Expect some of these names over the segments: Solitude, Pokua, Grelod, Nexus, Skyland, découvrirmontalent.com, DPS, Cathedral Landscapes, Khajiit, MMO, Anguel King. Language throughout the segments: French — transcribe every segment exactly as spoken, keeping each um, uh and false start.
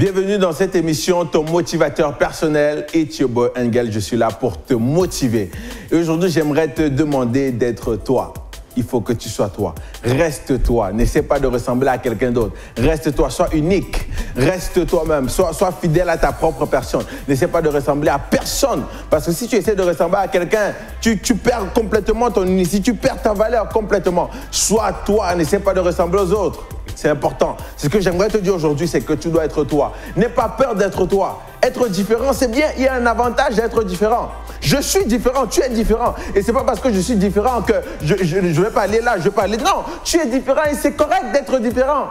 Bienvenue dans cette émission, ton motivateur personnel. It's your boy Anguel, je suis là pour te motiver. Et aujourd'hui, j'aimerais te demander d'être toi. Il faut que tu sois toi. Reste toi. N'essaie pas de ressembler à quelqu'un d'autre. Reste toi. Sois unique. Reste toi-même. Sois, sois fidèle à ta propre personne. N'essaie pas de ressembler à personne. Parce que si tu essaies de ressembler à quelqu'un, tu, tu perds complètement ton unicité. Tu perds ta valeur complètement. Sois toi. N'essaie pas de ressembler aux autres. C'est important. Ce que j'aimerais te dire aujourd'hui, c'est que tu dois être toi. N'aie pas peur d'être toi. Être différent, c'est bien. Il y a un avantage à être différent. Je suis différent, tu es différent. Et c'est pas parce que je suis différent que je, je, je vais pas aller là, je vais pas aller. Non, tu es différent et c'est correct d'être différent.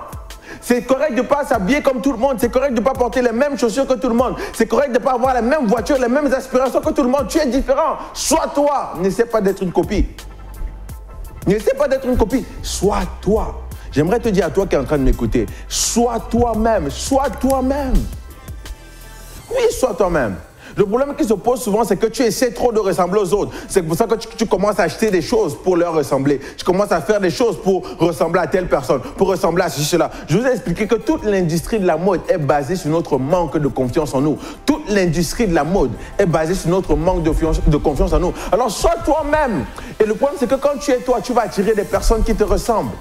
C'est correct de ne pas s'habiller comme tout le monde. C'est correct de ne pas porter les mêmes chaussures que tout le monde. C'est correct de ne pas avoir la même voiture, les mêmes aspirations que tout le monde. Tu es différent. Sois toi. N'essaie pas d'être une copie. N'essaie pas d'être une copie. Sois toi. J'aimerais te dire à toi qui es en train de m'écouter, sois toi-même, sois toi-même. Oui, sois toi-même. Le problème qui se pose souvent, c'est que tu essaies trop de ressembler aux autres. C'est pour ça que tu, tu commences à acheter des choses pour leur ressembler. Tu commences à faire des choses pour ressembler à telle personne, pour ressembler à ceci, cela. Je vous ai expliqué que toute l'industrie de la mode est basée sur notre manque de confiance en nous. Toute l'industrie de la mode est basée sur notre manque de, de confiance en nous. Alors, sois toi-même. Et le problème, c'est que quand tu es toi, tu vas attirer des personnes qui te ressemblent.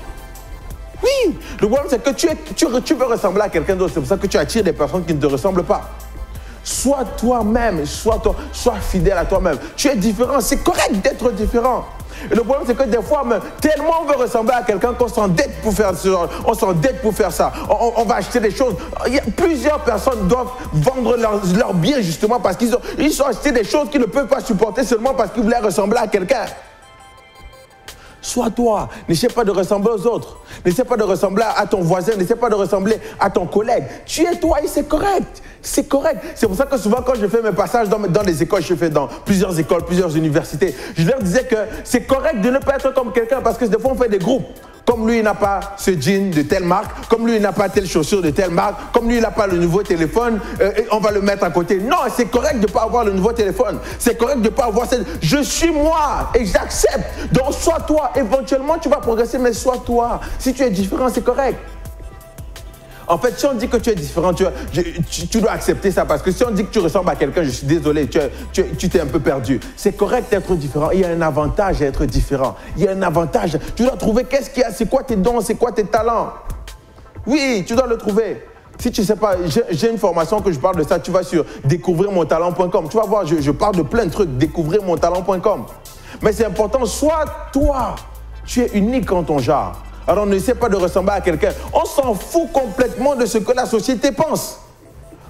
Oui, le problème, c'est que tu, es, tu, tu veux ressembler à quelqu'un d'autre. C'est pour ça que tu attires des personnes qui ne te ressemblent pas. Sois toi-même, sois, toi, sois fidèle à toi-même. Tu es différent, c'est correct d'être différent. Et le problème, c'est que des fois, même, tellement on veut ressembler à quelqu'un qu'on s'endette pour faire ce genre, on s'endette pour faire ça, on, on va acheter des choses. Il y a, plusieurs personnes doivent vendre leurs leur biens justement parce qu'ils ont, ils ont acheté des choses qu'ils ne peuvent pas supporter seulement parce qu'ils voulaient ressembler à quelqu'un. Sois toi, n'essaie pas de ressembler aux autres, n'essaie pas de ressembler à ton voisin, n'essaie pas de ressembler à ton collègue. Tu es toi et c'est correct, c'est correct. C'est pour ça que souvent quand je fais mes passages dans, dans les écoles, je fais dans plusieurs écoles, plusieurs universités, je leur disais que c'est correct de ne pas être comme quelqu'un parce que des fois on fait des groupes. Comme lui, il n'a pas ce jean de telle marque, comme lui, il n'a pas telle chaussure de telle marque, comme lui, il n'a pas le nouveau téléphone, euh, on va le mettre à côté. Non, c'est correct de ne pas avoir le nouveau téléphone. C'est correct de ne pas avoir cette... Je suis moi et j'accepte. Donc, sois toi. Éventuellement, tu vas progresser, mais sois toi. Si tu es différent, c'est correct. En fait, si on dit que tu es différent, tu, tu, tu dois accepter ça. Parce que si on dit que tu ressembles à quelqu'un, je suis désolé, tu t'es tu, tu un peu perdu. C'est correct d'être différent. Il y a un avantage à être différent. Il y a un avantage. Tu dois trouver qu'est-ce qu'il y a, c'est quoi tes dons, c'est quoi tes talents. Oui, tu dois le trouver. Si tu ne sais pas, j'ai une formation que je parle de ça, tu vas sur découvrir mon talent point com. Tu vas voir, je, je parle de plein de trucs, découvrir mon talent point com. Mais c'est important, sois toi. Tu es unique en ton genre. Alors, on n'essaie pas de ressembler à quelqu'un. On s'en fout complètement de ce que la société pense.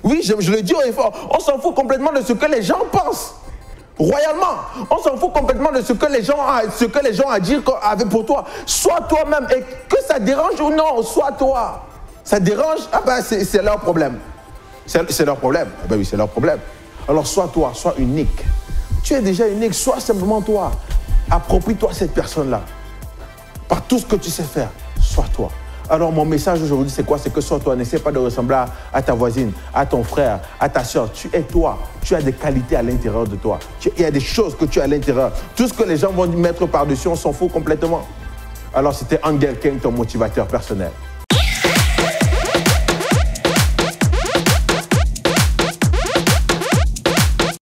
Oui, je, je le dis au effort. On s'en fout complètement de ce que les gens pensent. Royalement. On s'en fout complètement de ce que les gens ont, ce que les gens ont à dire pour toi. Sois toi-même. Et que ça dérange ou non, sois toi. Ça dérange, ah ben c'est leur problème. C'est leur problème. Ah ben oui, c'est leur problème. Alors, sois toi, sois unique. Tu es déjà unique, sois simplement toi. Approprie-toi cette personne-là. Par tout ce que tu sais faire, sois toi. Alors mon message aujourd'hui, c'est quoi? C'est que sois toi, n'essaie pas de ressembler à, à ta voisine, à ton frère, à ta soeur. Tu es toi, tu as des qualités à l'intérieur de toi. Tu, il y a des choses que tu as à l'intérieur. Tout ce que les gens vont mettre par-dessus, on s'en fout complètement. Alors c'était Anguel King, ton motivateur personnel.